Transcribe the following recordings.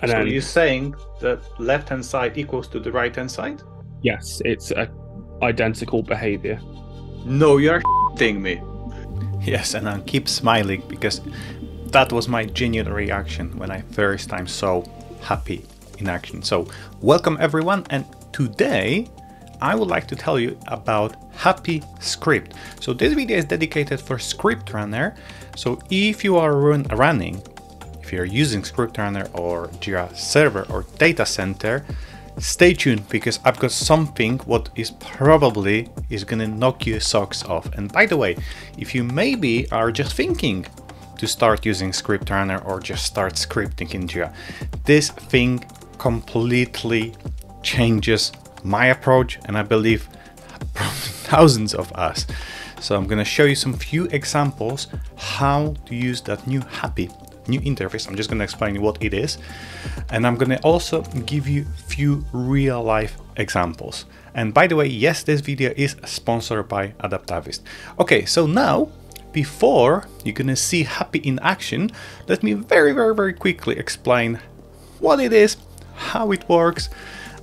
And so then, you're saying that left-hand side equals to the right-hand side? Yes, it's an identical behavior. No, you're shitting me. Yes, and I keep smiling because that was my genuine reaction when I first time saw HAPI in action. So welcome everyone, and today I would like to tell you about HAPI script. So this video is dedicated for ScriptRunner. So if you are using ScriptRunner or Jira server or data center, stay tuned because I've got something what is probably is gonna knock your socks off. And by the way, if you maybe are just thinking to start using ScriptRunner or just start scripting in Jira, this thing completely changes my approach, and I believe thousands of us. So I'm gonna show you some few examples how to use that new HAPI, new interface. I'm just gonna explain what it is, and I'm gonna also give you few real life examples. And by the way, yes, this video is sponsored by Adaptavist. Okay, so now before you're gonna see HAPI in action, let me very, very quickly explain what it is, how it works,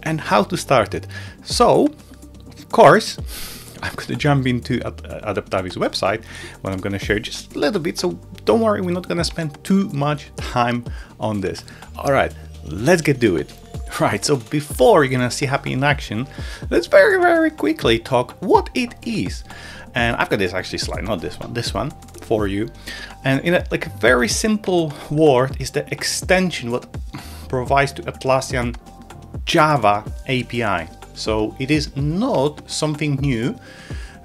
and how to start it. So of course I'm going to jump into Adaptavi's website, what I'm going to show you just a little bit. So don't worry, we're not going to spend too much time on this. All right, let's get to it. Right, so before you're going to see HAPI in action, let's very, very quickly talk what it is. And I've got this actually slide, not this one, this one for you. And in a, like a very simple word is the extension what provides to Atlassian Java API. So it is not something new.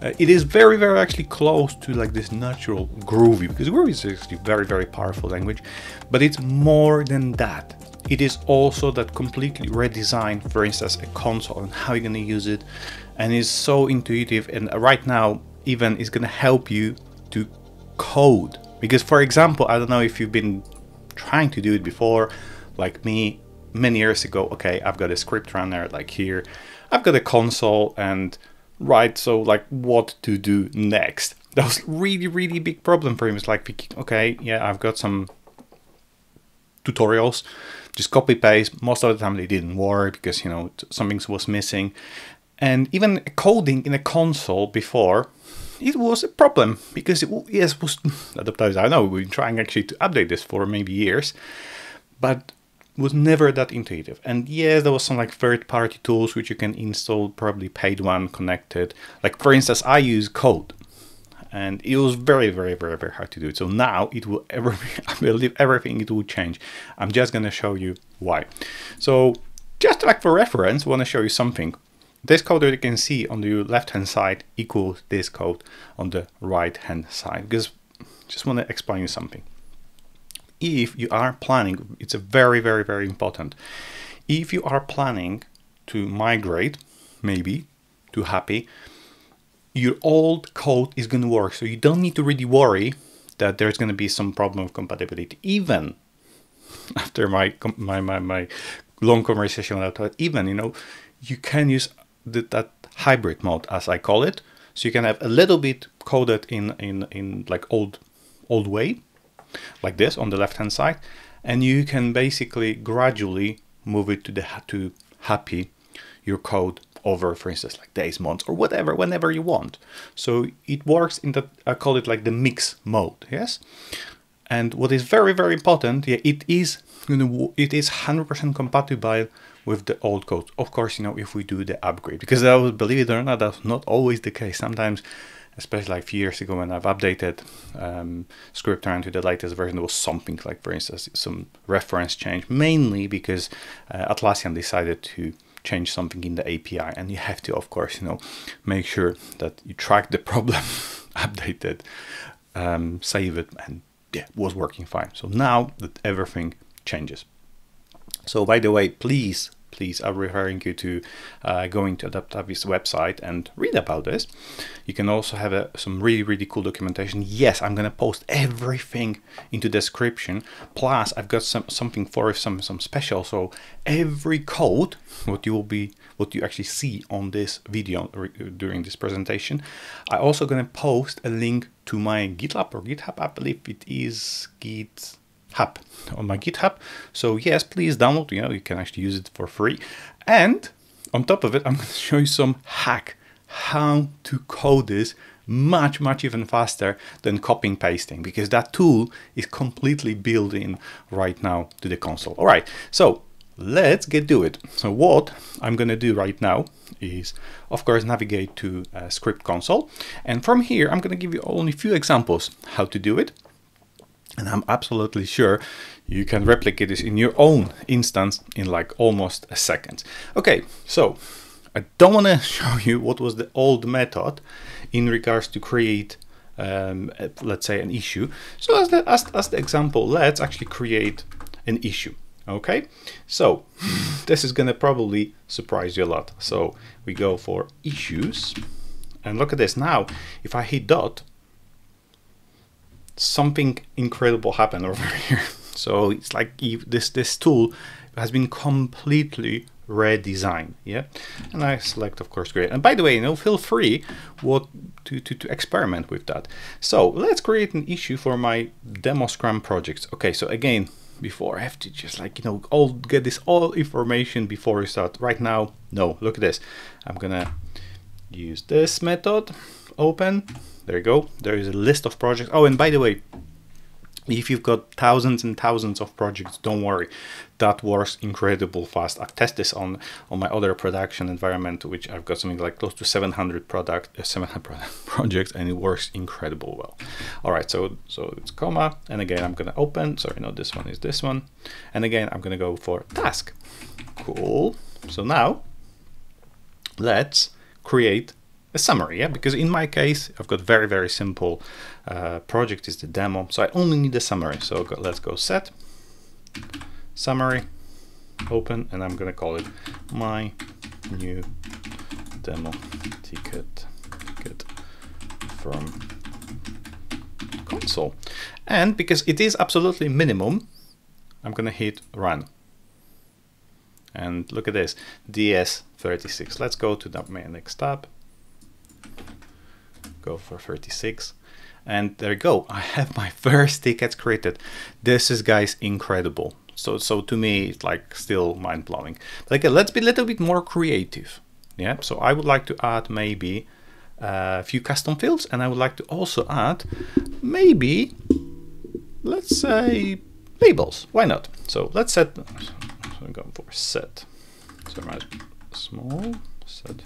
It is very, very actually close to like this natural Groovy, because Groovy is actually very, very powerful language, but it's more than that. It is also that completely redesigned, for instance, a console and how you're going to use it. And it's so intuitive. And right now even it's going to help you to code. Because for example, I don't know if you've been trying to do it before, like me, many years ago. Okay, I've got a ScriptRunner like here, I've got a console, and right, so like what to do next? That was really big problem for him. It's like, okay, yeah, I've got some tutorials, just copy paste. Most of the time they didn't work because, you know, something was missing. And even coding in a console before, it was a problem because it was Adaptavist. I know we've been trying actually to update this for maybe years, but was never that intuitive. And yes, there was some like third-party tools which you can install, probably paid one, connected. Like for instance, I use Code, and it was very, very hard to do it. So now it will I believe everything it will change. I'm just gonna show you why. So just like for reference, I want to show you something. This code that you can see on the left-hand side equals this code on the right-hand side, because I just want to explain you something. If you are planning, it's a very, very important. If you are planning to migrate, maybe to HAPI, your old code is going to work. So you don't need to really worry that there's going to be some problem of compatibility. Even after my long conversation with that, even, you know, you can use that hybrid mode, as I call it. So you can have a little bit coded in like old way, like this on the left hand side, and you can basically gradually move it to HAPI, your code, over, for instance, like days, months, or whatever, whenever you want. So it works in the, I call it like the mix mode. Yes, and what is very, very important, yeah, it is, you know, it is 100% compatible with the old code. Of course, you know, if we do the upgrade, because I would, believe it or not, that's not always the case. Sometimes, especially like a few years ago when I've updated ScriptRunner to the latest version, there was something like, for instance, some reference change, mainly because Atlassian decided to change something in the API, and you have to, of course, you know, make sure that you track the problem, update it, save it, and yeah, it was working fine. So now that everything changes. So by the way, please, I'm referring you to going to Adaptavist website and read about this. You can also have some really cool documentation. Yes, I'm gonna post everything into the description. Plus, I've got something for some special. So every code, what you actually see on this video during this presentation, I'm also gonna post a link to my GitLab or GitHub. I believe it is Git. hub on my GitHub. So yes, please download, you know, you can actually use it for free. And on top of it, I'm going to show you some hack, how to code this much, much even faster than copy and pasting, because that tool is completely built in right now to the console. All right, so let's get to it. So what I'm going to do right now is, of course, navigate to Script Console. And from here, I'm going to give you only a few examples how to do it. And I'm absolutely sure you can replicate this in your own instance in like almost a second. Okay, so I don't want to show you what was the old method in regards to create, let's say, an issue. So as the example, let's actually create an issue. Okay, so this is going to probably surprise you a lot. So we go for issues and look at this. Now, if I hit dot, something incredible happened over here. So it's like this tool has been completely redesigned. Yeah. And I select, of course, create. And by the way, you know, feel free to experiment with that. So let's create an issue for my demo Scrum projects. Okay, so again, before I have to just like, you know, get this all information before we start. Right now, no, look at this. I'm gonna use this method, open, there you go. There is a list of projects. Oh, and by the way, if you've got thousands and thousands of projects, don't worry, that works incredible fast. I've tested this on my other production environment, which I've got something like close to 700 projects, and it works incredible well. All right, so it's comma, and again, I'm gonna open, sorry, no, this one is this one. And again, I'm gonna go for task. Cool, so now let's create a summary, yeah, because in my case, I've got very, very simple project is the demo, so I only need a summary. So let's go set, summary, open, and I'm gonna call it my new demo ticket from console. And because it is absolutely minimum, I'm gonna hit run. And look at this, DS36. Let's go to my next tab. Go for 36, and there you go. I have my first tickets created. This is, guys, incredible. So to me, it's like still mind blowing. But again, let's be a little bit more creative. Yeah. So I would like to add maybe a few custom fields, and I would like to also add maybe, let's say, labels. Why not? So let's set. So I'm going for set. So I'm small set.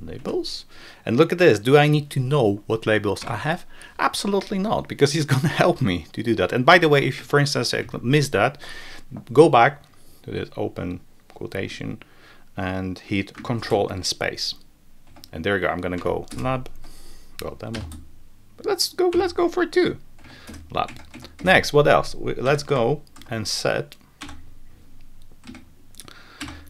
Labels, and look at this. Do I need to know what labels I have? Absolutely not, because he's going to help me to do that. And by the way, if for instance I missed that, go back to this open quotation and hit Control and space, and there you go. I'm going to go lab, go demo. But let's go for two lab. Next, what else? Let's go and set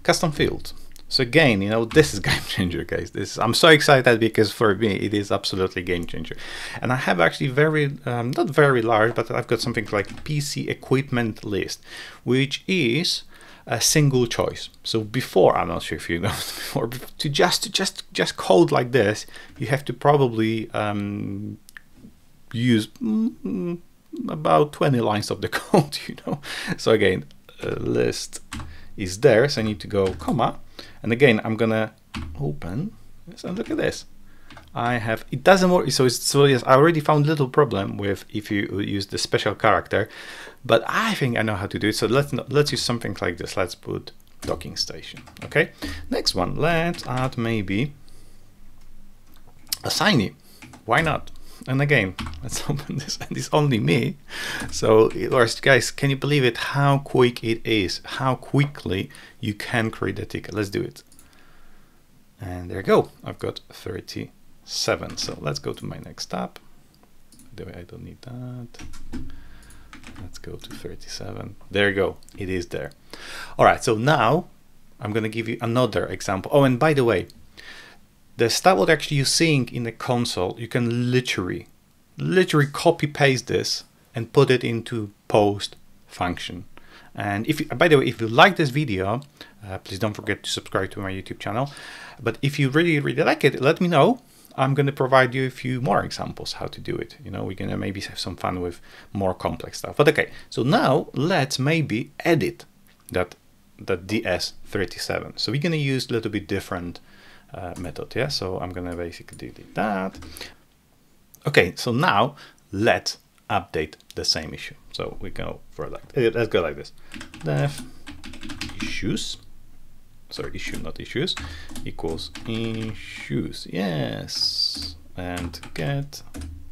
custom fields. So again, you know, this is game changer, guys. This, I'm so excited, because for me, it is absolutely game changer. And I have actually very, not very large, but I've got something like PC equipment list, which is a single choice. So before, I'm not sure if you know, before, to just code like this, you have to probably use about 20 lines of the code, you know. So again, list is there, so I need to go comma. And again, I'm gonna open this, and look at this. I have, it doesn't work. So yes, I already found little problem with if you use the special character, but I think I know how to do it. So let's use something like this. Let's put docking station. Okay. Next one. Let's add maybe assignee. Why not? And again, let's open this, and it's only me. So guys, can you believe it? How quick it is, how quickly you can create a ticket. Let's do it. And there you go. I've got 37. So let's go to my next tab. I don't need that. Let's go to 37. There you go. It is there. All right. So now I'm going to give you another example. Oh, and by the way, the stuff what actually you're seeing in the console, you can literally copy paste this and put it into post function. And if you, by the way, if you like this video, please don't forget to subscribe to my YouTube channel. But if you really, really like it, let me know. I'm going to provide you a few more examples how to do it. You know, we're going to maybe have some fun with more complex stuff. But okay, so now let's maybe edit that DS37. So we're going to use a little bit different method. Yeah, so I'm going to basically delete that. Okay, so now let's update the same issue. So we go for like, let's go like this. Def issues. Sorry, issue, not issues, equals issues, yes, and get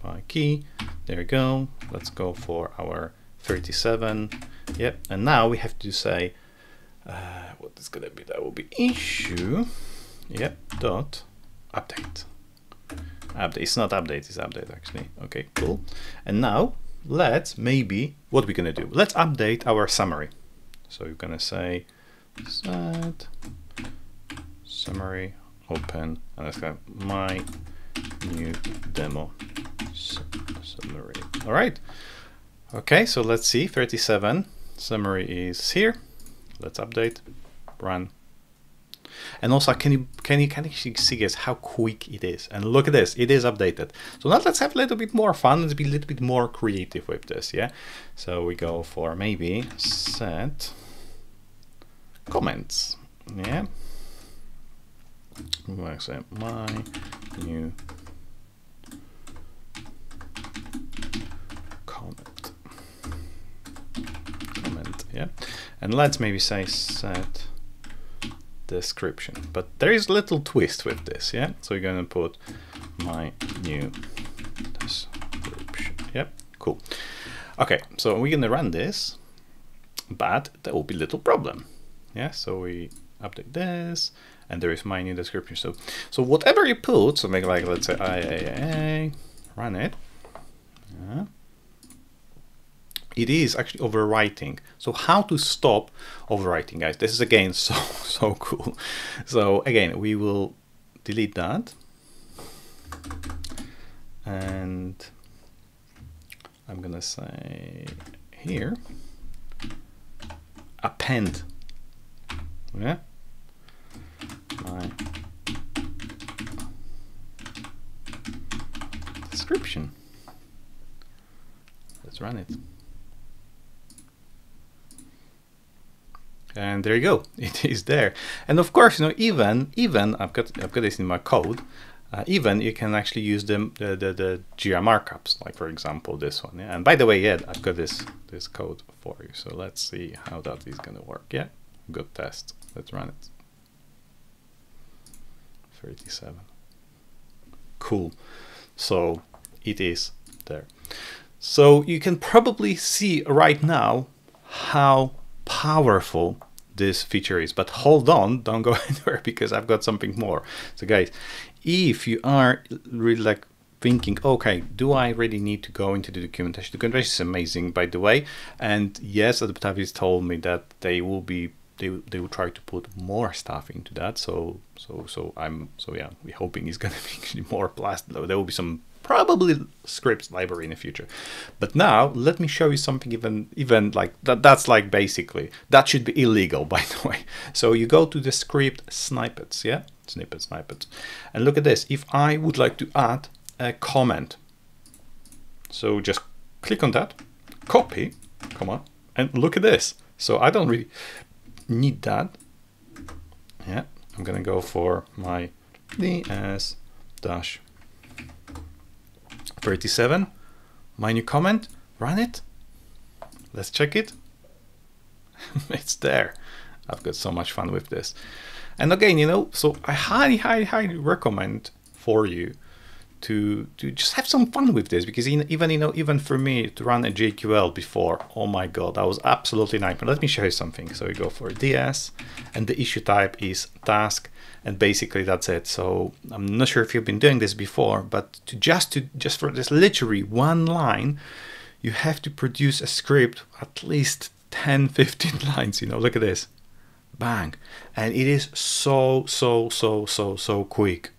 by key, there you go, let's go for our 37, yep, and now we have to say, what is gonna be, that will be issue, yep, dot update, it's not update, it's update actually, okay, cool, and now let's maybe, what we're gonna do, let's update our summary, so you're gonna say, set summary open and let's go my new demo summary. All right. Okay, so let's see 37 summary is here. Let's update, run. And also can you actually see guys how quick it is? And look at this, it is updated. So now let's have a little bit more fun. Let's be a little bit more creative with this, yeah? So we go for maybe set comments, yeah. We're going to say my new comment, yeah. And let's maybe say set description. But there is a little twist with this, yeah. So you're going to put my new description, yep, cool. Okay, so we're going to run this, but there will be little problem. Yeah, so we update this, and there is my new description. So whatever you put, so make like let's say IAA, run it. Yeah. It is actually overwriting. So how to stop overwriting, guys? This is again so cool. So again, we will delete that, and I'm gonna say here append. Yeah. My description. Let's run it. And there you go. It is there. And of course, you know, even I've got this in my code. Even you can actually use the Jira markups, like for example this one. Yeah? And by the way, yeah, I've got this code for you. So let's see how that is gonna work. Yeah. Good test. Let's run it. 37. Cool. So it is there. So you can probably see right now how powerful this feature is. But hold on, don't go anywhere because I've got something more. So guys, if you are really like thinking, okay, do I really need to go into the documentation? The documentation is amazing, by the way. And yes, Adaptavist told me that they will try to put more stuff into that. So yeah, we're hoping it's gonna be actually more plus. There will be some probably scripts library in the future. But now let me show you something even like that. That's like basically that should be illegal, by the way. So you go to the script snippets, yeah, snippets, and look at this. If I would like to add a comment, so just click on that, copy, comma, and look at this. So I don't really need that. Yeah, I'm gonna go for my DS-37, my new comment, run it. Let's check it. It's there. I've got so much fun with this. And again, you know, so I highly recommend for you to just have some fun with this, because even, you know, even for me to run a JQL before, oh my God, that was absolutely nightmare. Let me show you something. So we go for DS and the issue type is task. And basically that's it. So I'm not sure if you've been doing this before, but just for this literally one line, you have to produce a script, at least 10, 15 lines, you know, look at this, bang. And it is so quick.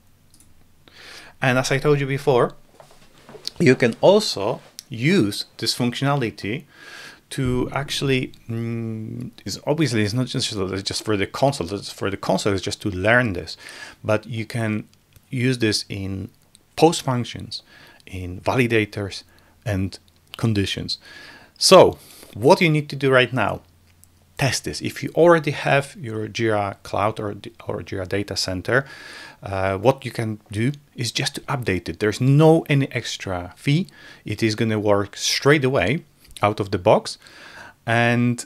And as I told you before, you can also use this functionality to actually, obviously it's not just for the console, it's just to learn this, but you can use this in post functions, in validators and conditions. So what you need to do right now, test this. If you already have your Jira Cloud or Jira Data Center, what you can do is just to update it. There's no any extra fee. It is going to work straight away out of the box, and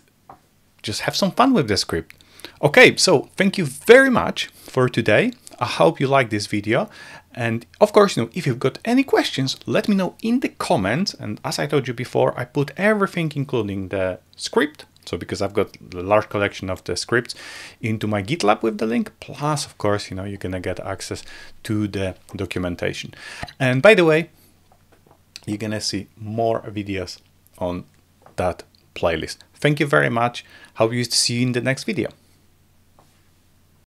just have some fun with the script. Okay, so thank you very much for today. I hope you liked this video. And of course, you know, if you've got any questions, let me know in the comments. And as I told you before, I put everything, including the script. So because I've got a large collection of the scripts, into my GitLab with the link. Plus, of course, you know, you're gonna get access to the documentation. And by the way, you're gonna see more videos on that playlist. Thank you very much. Hope to see you in the next video.